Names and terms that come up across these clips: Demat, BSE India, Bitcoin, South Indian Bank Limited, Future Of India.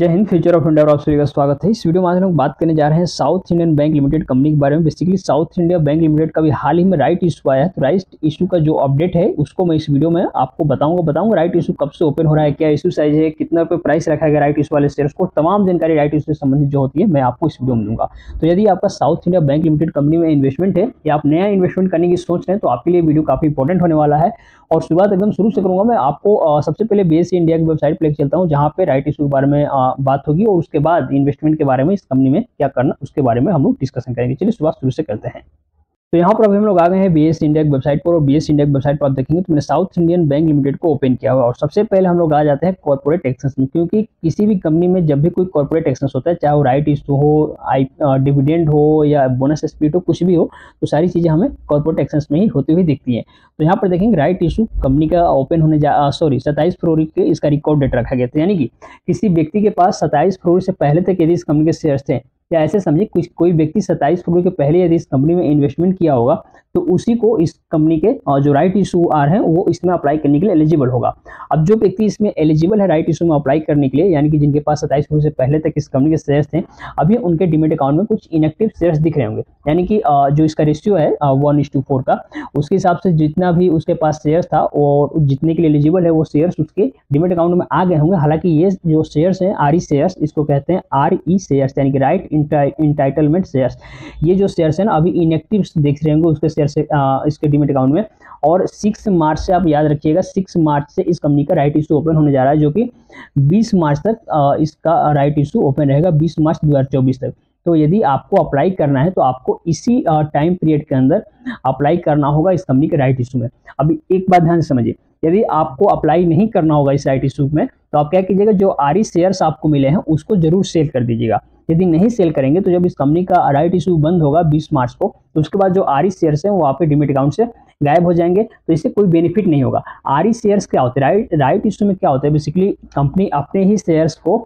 जय Hind, future of India और आप सभी का स्वागत है। इस वीडियो में आज लोग बात करने जा रहे हैं South Indian bank limited company के बारे में। Basically South India bank limited का भी हाल ही में राइट इशू आया है, तो राइट इशू का जो अपडेट है उसको मैं इस वीडियो में आपको बताऊंगा। राइट इशू कब से ओपन हो रहा है, क्या इशू साइज है, कितना रुपये प्राइस रखा गया राइट इशू वाले शेयर्स को, तमाम जानकारी राइट इशू से संबंधित जो होती है मैं आपको इस वीडियो में दूंगा। तो यदि आपका South India bank limited company में इन्वेस्टमेंट है या आप नया इन्वेस्टमेंट करने की सोच रहे हैं तो आपके लिए वीडियो काफी इंपॉर्टेंट होने वाला है। और शुरुआत एकदम शुरू से करूँगा मैं। आपको सबसे पहले बीएसई इंडिया की वेबसाइट पर चलता हूँ जहाँ पे राइट इशू के बारे में बात होगी, और उसके बाद इन्वेस्टमेंट के बारे में, इस कंपनी में क्या करना उसके बारे में हम लोग डिस्कशन करेंगे। चलिए शुरुआत शुरू से करते हैं। तो यहाँ पर अभी हम लोग आ गए हैं बीएसई इंडिया की वेबसाइट पर, और बीएसई इंडिया की वेबसाइट पर आप देखेंगे तो मैंने साउथ इंडियन बैंक लिमिटेड को ओपन किया हुआ है। और सबसे पहले हम लोग आ जाते हैं कॉर्पोरेट एक्शंस में, क्योंकि किसी भी कंपनी में जब भी कोई कॉर्पोरेट एक्शंस होता है, चाहे वो राइट इशू हो, डिविडेंड हो या बोनस स्प्लिट हो, कुछ भी हो, तो सारी चीज़ें हमें कॉर्पोरेट एक्शंस में ही होती हुई दिखती हैं। तो यहाँ पर देखेंगे राइट इशू कंपनी का ओपन होने 27 फरवरी के इसका रिकॉर्ड डेट रखा गया था, यानी कि किसी व्यक्ति के पास 27 फरवरी से पहले तक यदि इस कंपनी के शेयर्स थे, या ऐसे समझिए कोई व्यक्ति 27 फरवरी के पहले यदि इस कंपनी में इन्वेस्टमेंट किया होगा तो उसी को इस कंपनी के जो राइट इशू हैं वो इसमें अप्लाई करने के लिए एलिजिबल होगा। अब जो व्यक्ति इसमें एलिजिबल है राइट इशू में अप्लाई करने के लिए, यानी कि जिनके पास 27 फरवरी से पहले तक इस कंपनी के शेयर्स थे, अभी उनके डिमेट अकाउंट में कुछ इनएक्टिव शेयर्स दिख रहे होंगे, यानी कि जो इसका रेशियो है 1:4 का, उसके हिसाब से जितना भी उसके पास शेयर्स था और जितने के लिए एलिजिबल है वो शेयर्स उसके डिमेट अकाउंट में आ गए होंगे। हालांकि ये जो शेयर्स हैं आर ई शेयर्स, इसको कहते हैं RE शेयर्स, यानी कि राइट इंटाइटलमेंट शेयर्स। ये जो शेयर्स हैं ना अभी इनएक्टिव दिख रहे होंगे उसके शेयर्स इसके डीमैट अकाउंट में। और 6 मार्च से आप याद रखिएगा, 6 मार्च से इस कंपनी का राइट इशू ओपन होने जा रहा है, जो कि 20 मार्च तक इसका राइट इशू ओपन रहेगा, 20 मार्च 2024 तक। तो यदि आपको अप्लाई करना है तो आपको इसी टाइम पीरियड के अंदर अप्लाई करना होगा इस कंपनी के राइट इशू में। अभी एक बात ध्यान से समझिए, यदि आपको अप्लाई नहीं करना होगा इस राइट इशू में तो आप क्या कीजिएगा, जो RE शेयर्स आपको मिले हैं उसको जरूर सेल कर दीजिएगा। यदि नहीं सेल करेंगे तो जब इस कंपनी का राइट इशू बंद होगा 20 मार्च को, तो उसके बाद जो RE शेयर्स हैं वो आपके डिमेट अकाउंट से गायब हो जाएंगे, तो इससे कोई बेनिफिट नहीं होगा। RE शेयर्स क्या होते हैं, राइट इशू में क्या होता है, बेसिकली कंपनी अपने ही शेयर्स को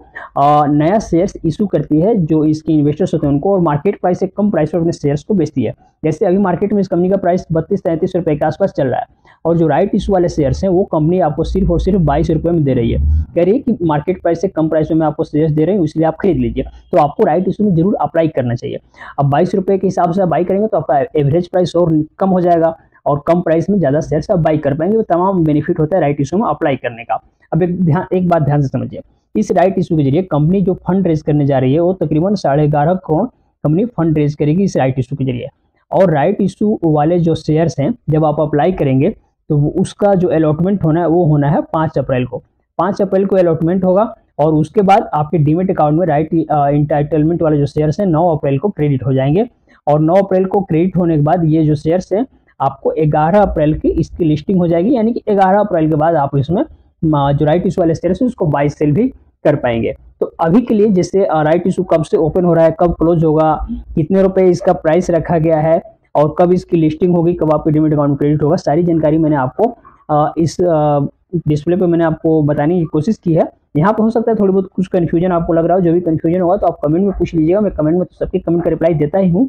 नया शेयर्स इशू करती है जो इसके इन्वेस्टर्स होते हैं उनको, और मार्केट प्राइस से कम प्राइस पर अपने शेयर्स को बेचती है। जैसे अभी मार्केट में इस कंपनी का प्राइस 32-33 रुपये के आसपास चल रहा है, और जो राइट इशू वाले शेयर्स हैं वो कंपनी आपको सिर्फ और सिर्फ 22 रुपये में दे रही है। कह रही है कि मार्केट प्राइस से कम प्राइस में मैं आपको शेयर्स दे रही हूँ, इसलिए आप खरीद लीजिए। तो आपको राइट इशू में जरूर अप्लाई करना चाहिए। अब 22 रुपये के हिसाब से आप बाई करेंगे तो आपका एवरेज प्राइस और कम हो जाएगा, और कम प्राइस में ज़्यादा शेयर्स आप बाई कर पाएंगे। वो तमाम बेनिफिट होता है राइट इशू में अप्लाई करने का। अब एक बात ध्यान से समझिए, इस राइट इशू के जरिए कंपनी जो फंड रेज करने जा रही है वो तकरीबन 11.5 करोड़ कंपनी फंड रेज करेगी इस राइट इशू के जरिए। और राइट इशू वाले जो शेयर्स हैं जब आप अप्लाई करेंगे तो उसका जो अलॉटमेंट होना है वो होना है 5 अप्रैल को। 5 अप्रैल को अलॉटमेंट होगा, और उसके बाद आपके डीमेट अकाउंट में राइट इंटाइटलमेंट वाले जो शेयर्स हैं 9 अप्रैल को क्रेडिट हो जाएंगे। और 9 अप्रैल को क्रेडिट होने के बाद ये जो शेयर्स हैं आपको 11 अप्रैल की इसकी लिस्टिंग हो जाएगी, यानी कि 11 अप्रैल के बाद आप इसमें जो राइट इशू वाले शेयर्स हैं उसको बाई सेल भी कर पाएंगे। तो अभी के लिए जैसे राइट इशू कब से ओपन हो रहा है, कब क्लोज होगा, कितने रुपये इसका प्राइस रखा गया है, और कब इसकी लिस्टिंग होगी, कब आपके डीमेट अकाउंट क्रेडिट होगा, सारी जानकारी मैंने आपको इस डिस्प्ले पे मैंने आपको बताने की कोशिश की है। यहाँ पर हो सकता है थोड़ी बहुत कुछ कन्फ्यूजन आपको लग रहा हो, जो भी कन्फ्यूजन होगा तो आप कमेंट में पूछ लीजिएगा। मैं कमेंट में सबके कमेंट का रिप्लाई देता ही हूँ।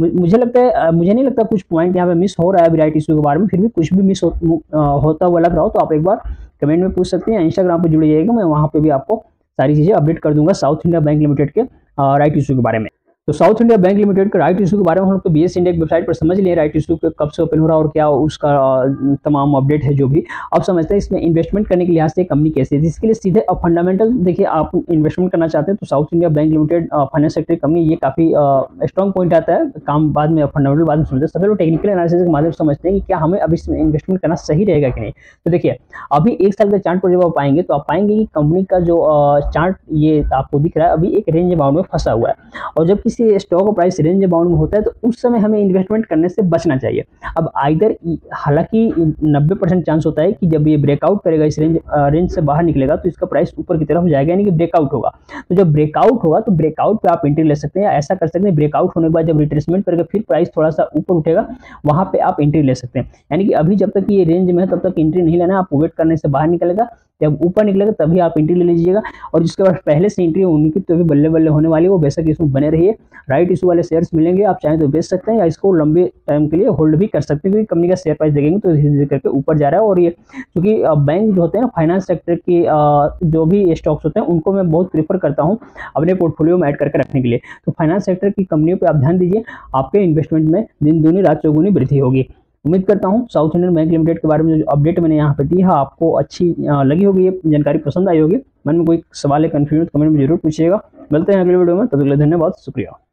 मुझे नहीं लगता कुछ पॉइंट यहाँ पे मिस हो रहा है राइट इशू के बारे में, फिर भी कुछ भी मिस होता हुआ लग रहा हो तो आप एक बार कमेंट में पूछ सकते हैं। इंस्टाग्राम पर जुड़ जाइएगा, मैं वहाँ पर भी आपको सारी चीज़ें अपडेट कर दूंगा साउथ इंडिया बैंक लिमिटेड के राइट इशू के बारे में। तो साउथ इंडिया बैंक लिमिटेड के राइट इशू के बारे में हम लोग तो बीएसई इंडिया की वेबसाइट पर समझ लिए राइट इशू कब से ओपन हो रहा है और क्या उसका तमाम अपडेट है जो भी। अब समझते हैं इसमें इन्वेस्टमेंट करने के लिहाज से कंपनी कैसी है, जिसके लिए सीधे अब फंडामेंटल देखिए। आप इन्वेस्टमेंट करना चाहते हैं तो South India bank limited finance sector company, ये काफ़ी स्ट्रॉन्ग पॉइंट आता है। काम बाद में फंडामेंटल बाद में समझते हैं, सबसे लोग टेक्निकल एनालिसिस के माध्यम से समझते हैं कि क्या हमें अभी इसमें इन्वेस्टमेंट करना सही रहेगा कि नहीं। तो देखिए अभी एक साल का चार्ट पर जब आप आएंगे तो आप पाएंगे कि कंपनी का जो चार्ट ये आपको दिख रहा है अभी एक रेंज अबाउंड में फंसा हुआ है, और जब स्टॉक का प्राइस रेंज बाउंड में होता है तो उस समय हमें इन्वेस्टमेंट करने से बचना चाहिए। अब आइदर हालांकि 90% चांस होता है कि जब ये ब्रेकआउट करेगा, इस रेंज से बाहर निकलेगा तो इसका प्राइस ऊपर की तरफ हो जाएगा, यानी कि ब्रेकआउट होगा। तो जब ब्रेकआउट होगा तो ब्रेकआउट पे आप एंट्री ले सकते हैं, ऐसा कर सकते हैं ब्रेकआउट होने के बाद जब रिट्रेसमेंट करके फिर प्राइस थोड़ा सा ऊपर उठेगा वहां पर आप एंट्री ले सकते हैं। यानी कि अभी जब तक ये रेंज में है तब तक एंट्री नहीं लेना, आप वेट करने से बाहर निकलेगा, जब ऊपर निकलेगा तभी आप एंट्री ले लीजिएगा। और जिसके बाद पहले से एंट्री होने की तो भी बल्ले बल्ले होने वाली है, वो बेशक इसमें बने रहिए। राइट इशू वाले शेयर्स मिलेंगे। आप चाहें तो बेच सकते हैं या इसको लंबे टाइम के लिए होल्ड भी कर सकते हैं, क्योंकि कंपनी का शेयर प्राइस देखेंगे तो धीरे धीरे करके ऊपर जा रहा है। और ये क्योंकि बैंक जो होते हैं फाइनेंस सेक्टर की जो भी स्टॉक्स होते हैं उनको मैं बहुत प्रीफर करता हूँ अपने पोर्टफोलियो में ऐड करके रखने के लिए। तो फाइनेंस सेक्टर की कंपनियों पर आप ध्यान दीजिए, आपके इन्वेस्टमेंट में दिन दूनी रात चौगुनी वृद्धि होगी। उम्मीद करता हूं साउथ इंडियन बैंक लिमिटेड के बारे में जो अपडेट मैंने यहां पे दी है आपको अच्छी लगी होगी, ये जानकारी पसंद आई होगी। मन में कोई सवाल है, कन्फ्यूजन, कमेंट में जरूर पूछिएगा। मिलते हैं अगले वीडियो में, तब तक के लिए धन्यवाद, शुक्रिया।